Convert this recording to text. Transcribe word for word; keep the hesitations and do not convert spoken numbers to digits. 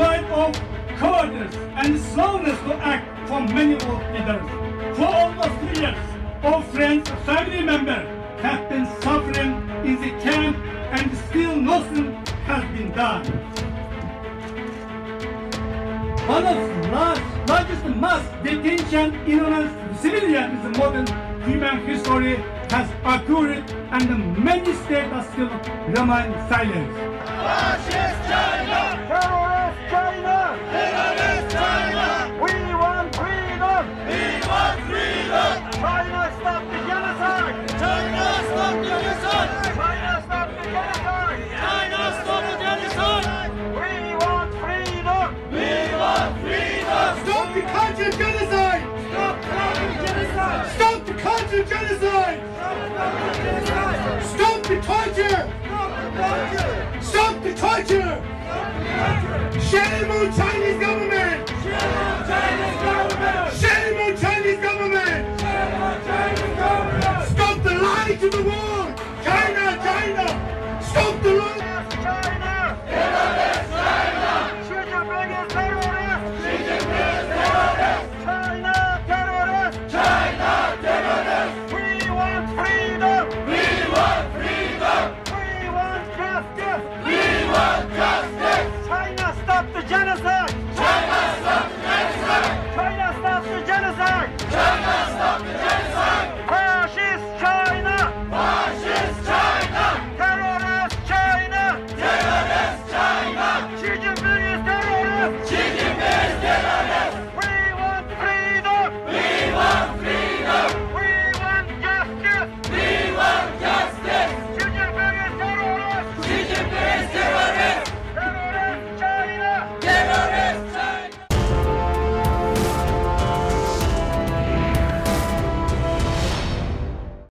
tried of courage and slowness to act from many of others. For almost three years, all friends, family members have been suffering in the camp, and still nothing has been done. One of the large, largest mass detention in civilians in the modern human history has occurred, and many states are still remain silent. Fascist China! Terrorist China! Terrorist China! We want freedom! We want freedom! China, stop the genocide! China, stop the genocide! China, stop the genocide! China, stop the genocide! We want freedom! We want freedom! Stop the country genocide! Stop the genocide! Stop the country genocide! Stop the torture! Stop the torture! Stop the torture! Shame on China!